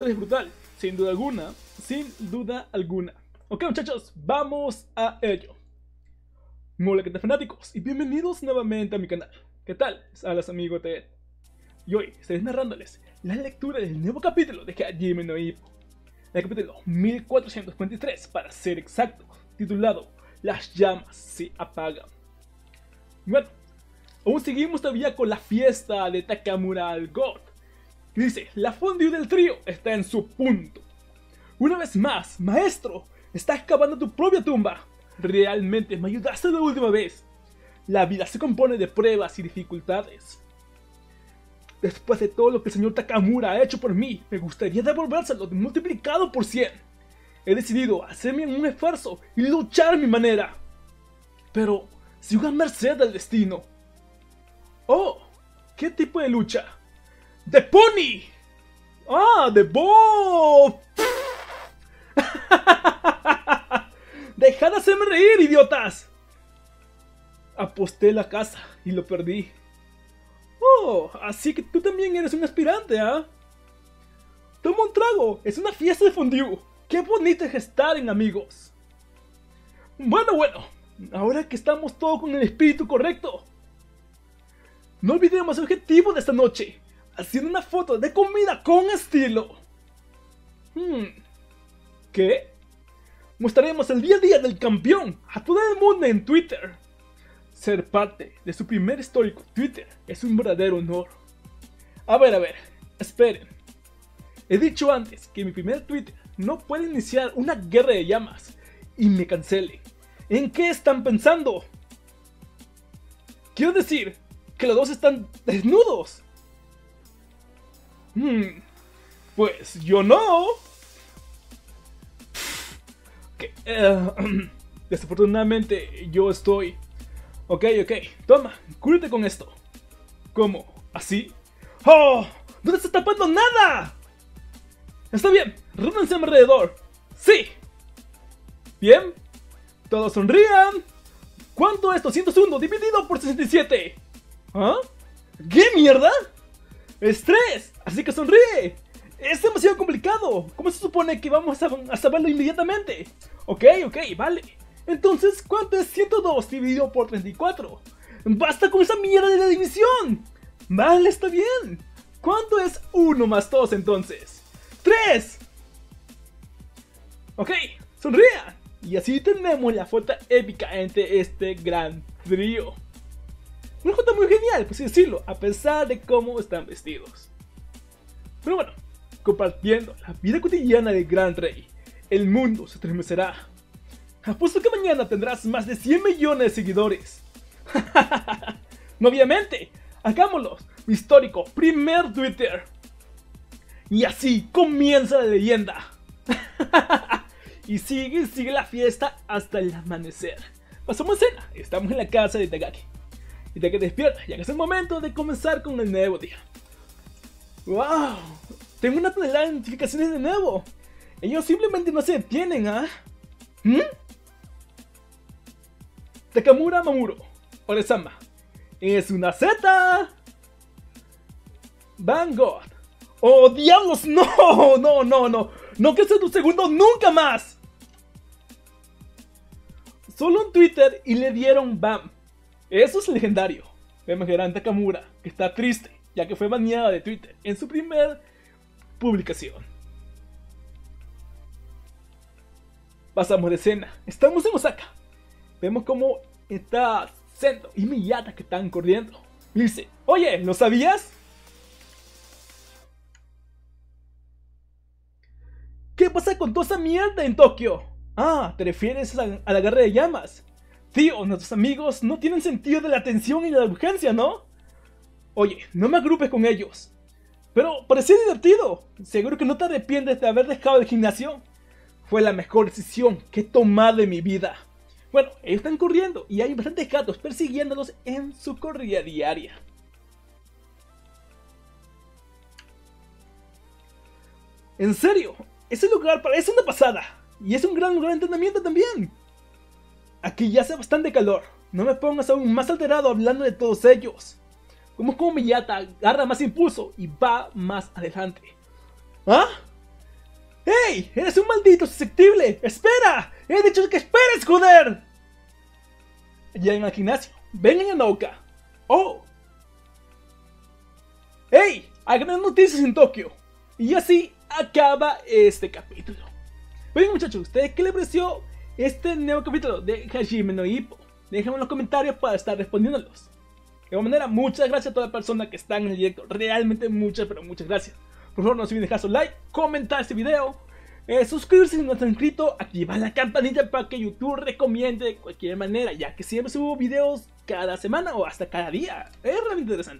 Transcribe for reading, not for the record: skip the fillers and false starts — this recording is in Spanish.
Es brutal, sin duda alguna, Ok, muchachos, vamos a ello. Hola, ¿qué tal, fanáticos? Y bienvenidos nuevamente a mi canal. ¿Qué tal? Salas, amigo TED. Y hoy estaré narrándoles la lectura del nuevo capítulo de Hajime no Ippo. El capítulo 1443, para ser exacto, titulado Las llamas se apagan. Bueno, aún seguimos todavía con la fiesta de Takamura al God. Dice, la fondue del trío está en su punto. Una vez más, maestro, estás cavando tu propia tumba. Realmente me ayudaste la última vez. La vida se compone de pruebas y dificultades. Después de todo lo que el señor Takamura ha hecho por mí, me gustaría devolvérselo multiplicado por 100. He decidido hacerme un esfuerzo y luchar a mi manera. Pero sigo a merced del destino. Oh, ¿qué tipo de lucha? ¡The Pony! ¡Ah, The Bob! ¡Dejad de hacerme reír, idiotas! Aposté la casa y lo perdí. Oh, así que tú también eres un aspirante, ¿ah? Toma un trago, es una fiesta de fondue. ¡Qué bonito es estar en amigos! Bueno, ahora que estamos todos con el espíritu correcto, no olvidemos el objetivo de esta noche. Haciendo una foto de comida con estilo. ¿Qué? Mostraremos el día a día del campeón a todo el mundo en Twitter. Ser parte de su primer histórico Twitter es un verdadero honor. A ver, esperen. He dicho antes que mi primer Twitter no puede iniciar una guerra de llamas y me cancelen. ¿En qué están pensando? Quiero decir que los dos están desnudos. Pues yo no. Desafortunadamente yo estoy. Ok, toma, cúrate con esto. ¿Cómo? ¿Así? ¡Oh! ¡No te está tapando nada! Está bien, ródense alrededor. ¡Sí! Bien, todos sonrían. ¿Cuánto es 201 dividido por 67? ¿Ah? ¿Qué mierda? ¡Es 3! ¡Así que sonríe! ¡Es demasiado complicado! ¿Cómo se supone que vamos a saberlo inmediatamente? Ok, vale. Entonces, ¿cuánto es 102 dividido por 34? ¡Basta con esa mierda de la división! ¡Vale, está bien! ¿Cuánto es 1 más 2 entonces? ¡3! Ok, sonría. Y así tenemos la foto épica entre este gran trío. Una foto muy genial, por así decirlo, a pesar de cómo están vestidos. Pero bueno, compartiendo la vida cotidiana del gran rey, el mundo se estremecerá. Apuesto que mañana tendrás más de 100 millones de seguidores. Obviamente, hagámoslo, mi histórico primer Twitter. Y así comienza la leyenda. Y sigue la fiesta hasta el amanecer. Pasamos cena, estamos en la casa de Itagaki. Y de que despierta, ya que es el momento de comenzar con el nuevo día. ¡Wow! Tengo una tonelada de notificaciones de nuevo. Ellos simplemente no se detienen, ¿ah? Takamura Mamuro Oresama es una Z. Van Gogh. ¡Oh, diablos! ¡No! ¡No que sea tu segundo nunca más! Solo un Twitter y le dieron BAM. Eso es legendario. Vemos a Takamura, que está triste, ya que fue baneada de Twitter en su primera publicación. Pasamos de escena. Estamos en Osaka. Vemos cómo está Sendo y Miyata que están corriendo. Y dice, oye, ¿lo sabías? ¿Qué pasa con toda esa mierda en Tokio? Ah, ¿te refieres a la guerra de llamas? Tío, nuestros amigos no tienen sentido de la atención y de la urgencia, ¿no? Oye, no me agrupes con ellos. Pero parecía divertido. Seguro que no te arrepientes de haber dejado el gimnasio. Fue la mejor decisión que he tomado en mi vida. Bueno, ellos están corriendo y hay bastantes gatos persiguiéndolos en su corrida diaria. En serio, ese lugar parece una pasada. Y es un gran lugar de entrenamiento también. Aquí ya hace bastante calor, no me pongas aún más alterado hablando de todos ellos. Como Miyata agarra más impulso y va más adelante. ¿Ah? ¡Ey! ¡Eres un maldito susceptible! ¡Espera! ¡He dicho que esperes, joder! Ya en el gimnasio. Vengan a Naoka. ¡Oh! ¡Ey! Hay grandes noticias en Tokio. Y así acaba este capítulo. Oigan, muchachos, ¿ustedes qué les pareció este nuevo capítulo de Hajime no Ippo? Déjenme en los comentarios para estar respondiéndolos. De igual manera, muchas gracias a toda la persona que está en el directo. Realmente muchas, pero muchas gracias. Por favor, no se olviden dejar su like, comentar este video, suscribirse si no están inscritos, activar la campanita para que YouTube recomiende de cualquier manera, ya que siempre subo videos cada semana o hasta cada día. Es realmente interesante.